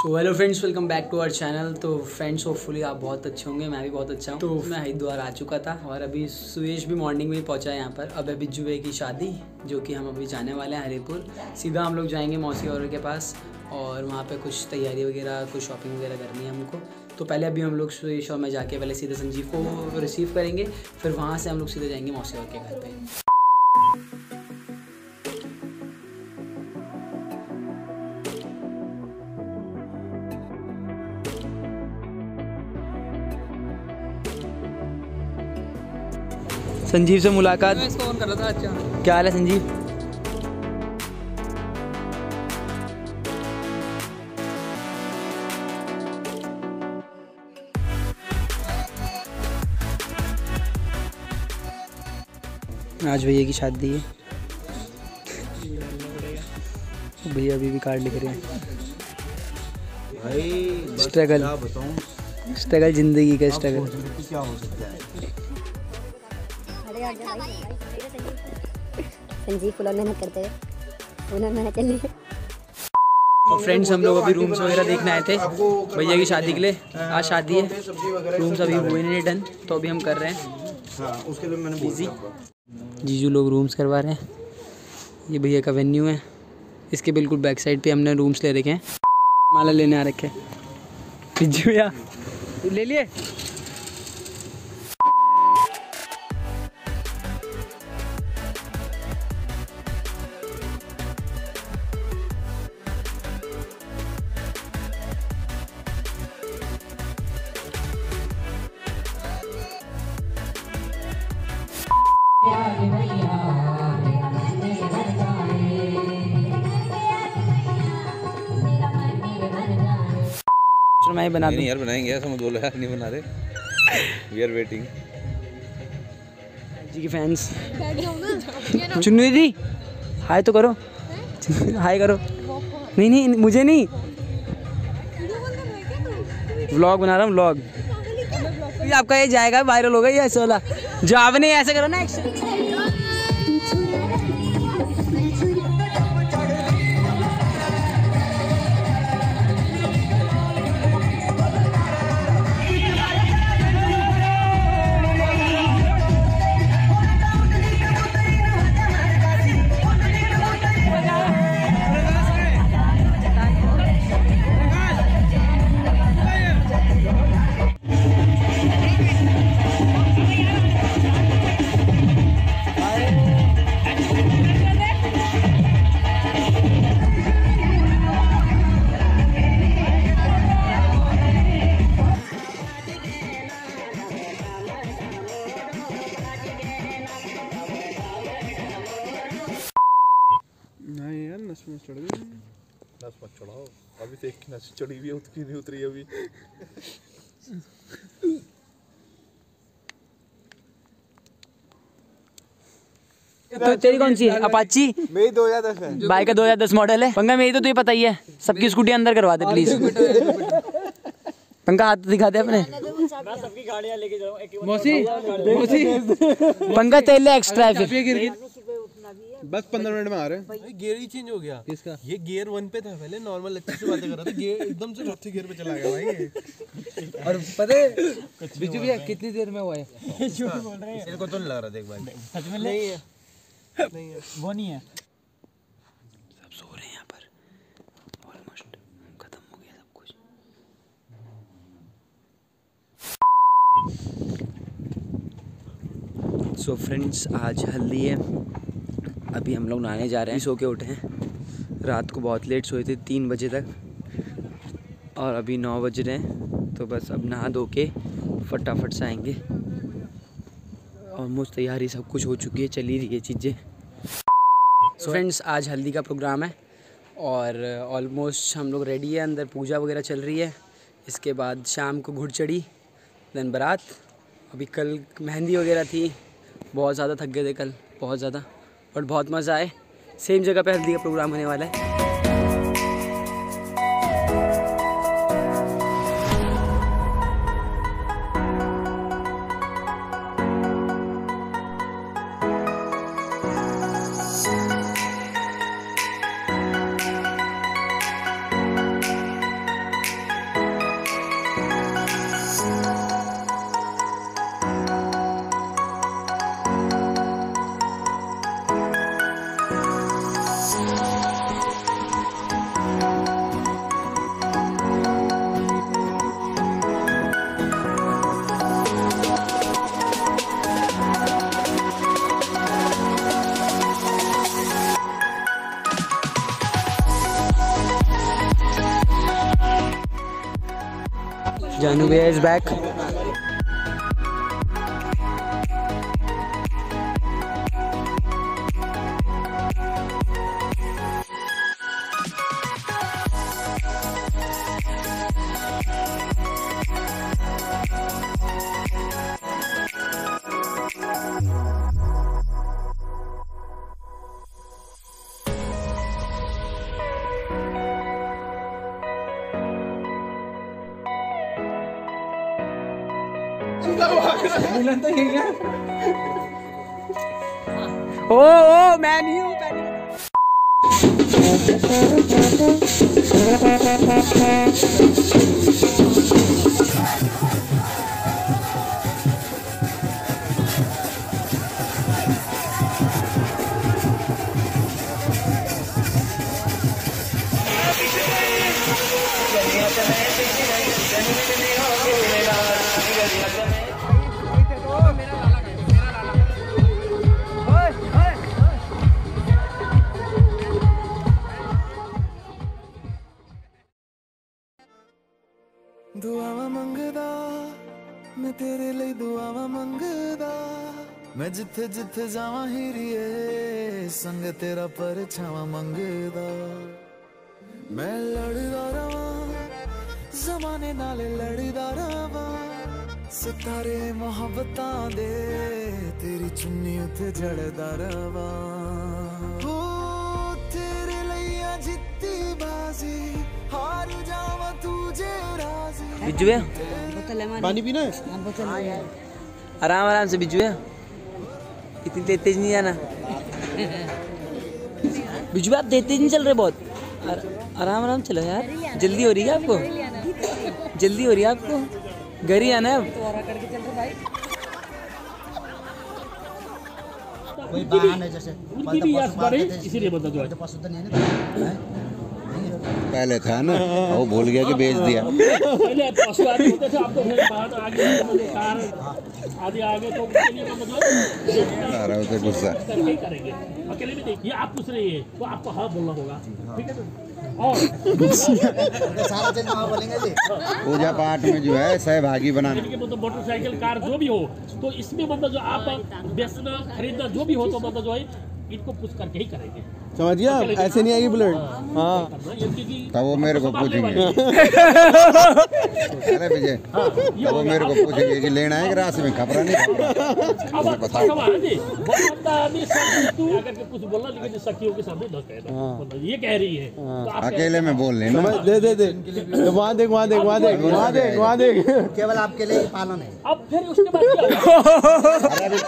So hello friends, welcome back to our channel. तो friends, hopefully आप बहुत अच्छे होंगे, मैं भी बहुत अच्छा हूँ। तो मैं हरिद्वार आ चुका था और अभी सुयश भी मॉर्निंग में ही पहुँचा है यहाँ पर। अब है बिजू भाई की शादी, जो कि हम अभी जाने वाले हैं हरिपुर। सीधा हम लोग जाएंगे मौसी और के पास और वहाँ पे कुछ तैयारी वगैरह, कुछ शॉपिंग वगैरह करनी है हमको। तो पहले अभी हम लोग सुरेश और मैं जाके पहले सीधे संजीव को रिसीव करेंगे, फिर वहाँ से हम लोग सीधे जाएंगे मौसी और के घर पर। संजीव से मुलाकात, मैं फोन कर रहा था। अच्छा, क्या हाल है संजीव? आज भैया की शादी है। भैया अभी भी कार्ड लिख रहे हैं भाई। स्ट्रगल बताऊं, स्ट्रगल जिंदगी का स्ट्रगल क्या हो सकता है। संजीव फुल मेहनत करते हैं। और फ्रेंड्स, हम लोग अभी रूम्स वगैरह देखने आए थे भैया की शादी के लिए। आज शादी है, रूम्स अभी हुए नहीं डन, तो अभी हम कर रहे हैं उसके लिए। मैंने बिजी जीजू लोग रूम्स करवा रहे हैं। ये भैया का वेन्यू है, इसके बिल्कुल बैक साइड पे हमने रूम्स ले रखे हैं। माला लेने आ रखे जीजू, या ले लिए। मैं बना नहीं यार, बनाएंगे ऐसा मत बोलो यार, नहीं बना रहे। वी आर वेटिंग जी के फैंस। चुन्नी दी हाय तो करो, हाय करो। नहीं मुझे नहीं, व्लॉग बना रहा हूँ, व्लॉग। आपका ये जाएगा, वायरल होगा ये सोला। जो आपने ऐसे करो ना, चढ़ाओ अभी तो एक नस चढ़ी हुई है, उतनी नहीं उतरी अभी। तो तेरी कौन सी है? अपाची। मेरी 2010 है, बाइक का 2010 मॉडल है। पंगा मेरी तो तुझे पता ही है। सबकी स्कूटी अंदर करवा दे प्लीज। पंगा हाथ दिखा दे अपने। मैं सबकी गाड़ियां लेके जा रहा हूं। मौसी पंगा तेल एक्स्ट्रा है, बस 15 मिनट में आ रहे हैं। गियर ही चेंज हो गया किसका? ये गियर 1 पे था पहले, नॉर्मल अच्छे से बातें कर रहा था, गियर एकदम से चौथे गियर पे चला गया भाई। और पता है बिजू भैया कितनी देर में हुआ है? इनको तो नहीं लग रहा, देख भाई सच में नहीं है, नहीं है, वो नहीं है। सब सो रहे हैं यहाँ पर, ऑलमोस्ट खत्म हो गया सब कुछ। सो फ्रेंड्स, आज हल्दी है, अभी हम लोग नहाने जा रहे हैं। सो के उठे हैं, रात को बहुत लेट सोए थे 3 बजे तक, और अभी 9 बज रहे हैं। तो बस अब नहा धो के फटाफट से आएंगे। ऑलमोस्ट तैयारी सब कुछ हो चुकी है, चल ही रही है चीज़ें। सो फ्रेंड्स, आज हल्दी का प्रोग्राम है और ऑलमोस्ट हम लोग रेडी है। अंदर पूजा वगैरह चल रही है, इसके बाद शाम को घुड़चड़ी, देन बारात। अभी कल मेहंदी वगैरह थी, बहुत ज़्यादा थक गए थे कल, बहुत ज़्यादा, और बहुत मज़ा आए। सेम जगह पे हल्दी का प्रोग्राम होने वाला है। जानू भैया इज बैक। मिलन तो यही है। ओ मैं नहीं हूँ। दुआवा मंगदा मैं तेरे लिए, दुआवा मंगदा मैं जिथे जिथे जावा हीरिए संग तेरा परछावा मंगदा। मैं लड़दा रवा ज़माने नाल, लड़दा रवा सितारे मोहब्बतां दे तेरी चुन्नी उत्ते जड़दा रवा। हो तेरे लिए जित्ती बाजी हार जावा तुझे राजी। बिजू भैया पानी पीना है? आराम आराम से बिजू भैया, इतनी तेज तेज नहीं जाना। बिजू भैया आप तेज तेज नहीं चल रहे, बहुत आराम आराम चलो यार। जल्दी हो रही है आपको, जल्दी हो रही है आपको, घर ही आना है अब। पहले था ना वो भूल गया कि बेच दिया। पहले होते थे आपको बाहर आगे आगे आगे तो मतलब गुस्सा करेंगे अकेले में। देखिए आप पूछ रही है तो आपको हाँ बोलना होगा, ठीक है ना। और सारा दिन वहाँ बोलेंगे जी पूजा पाठ में जो है सहभागी बनाने के, मतलब मोटरसाइकिल कार जो भी हो तो इसमें मतलब जो आप बेचना खरीदना जो भी हो तो मतलब जो है इनको पूछ करके ही करेंगे, समझिए आप। ऐसे नहीं आएगी बुलेट। हाँ तब वो मेरे को पूछेंगे, अरे विजय तब वो मेरे को पूछेंगे कि लेना है कि रास्ते में खपरा नहीं पता। ये कह रही है अकेले में बोल लेना। वहाँ देख वहाँ देख वहाँ देख वहाँ देख वहाँ देख, केवल आपके लिए पालन है। अब फिर उसके बाद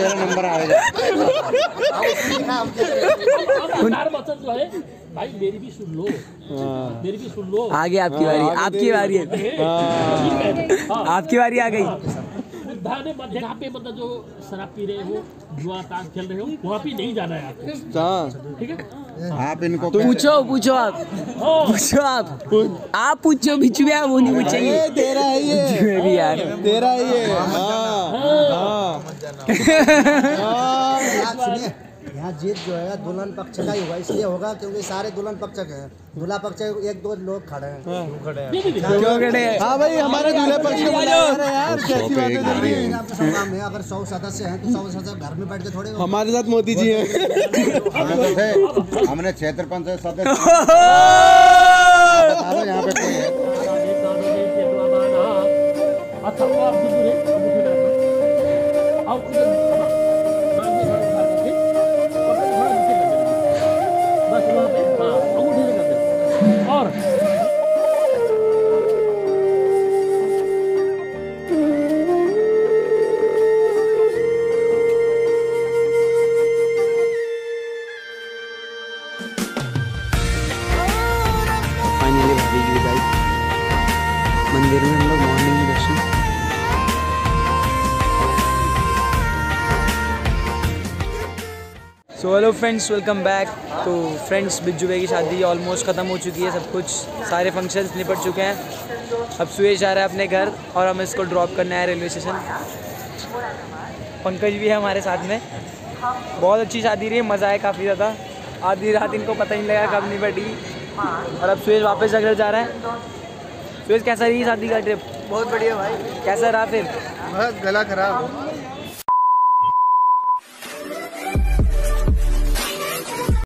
तेरा नंबर आएगा। जो है भाई मेरी भी सुन लो, मेरी भी सुन लो। आगे आपकी बारी, आपकी बारी है, आपकी बारी आ गई। जहाँ पे मतलब जो शराब पी रहे हो, जुआ ताश खेल रहे हो, वहाँ पे नहीं जाना है आपको, ठीक है। आप इनको पूछो, पूछो आप, पूछो आप पूछो। बिचू भैया वो नहीं पूछेंगे, तेरा है ये यार, तेरा है ये। यहाँ जीत जो है दुल्हन पक्ष का ही होगा, इसलिए होगा क्योंकि सारे दुल्हन पक्ष के हैं, दूल्हा पक्ष एक दो लोग खड़े हैं, हाँ भाई हमारे दूल्हे पक्ष में। अगर 100 सदस्य हैं तो 100 सदस्य घर में बैठ के थोड़े, हमारे साथ मोदी जी हैं, हमने 76 सदस्य यहाँ पे। मंदिर में हम लोग मॉर्निंग में दर्शन। So hello friends, welcome back. तो फ्रेंड्स बिजू भाई की शादी ऑलमोस्ट ख़त्म हो चुकी है, सब कुछ सारे फंक्शंस निपट चुके हैं। अब सुरेश जा रहा है अपने घर और हमें इसको ड्रॉप करना है रेलवे स्टेशन। पंकज भी है हमारे साथ में। बहुत अच्छी शादी रही, मज़ा आया काफ़ी ज़्यादा। आधी रात इनको पता ही नहीं लगा कब निपटी। और अब सुरेश वापस घर जा रहा है। कैसा रही शादी का ट्रिप? बहुत बढ़िया भाई, कैसा रहा फिर? बस गला खराब।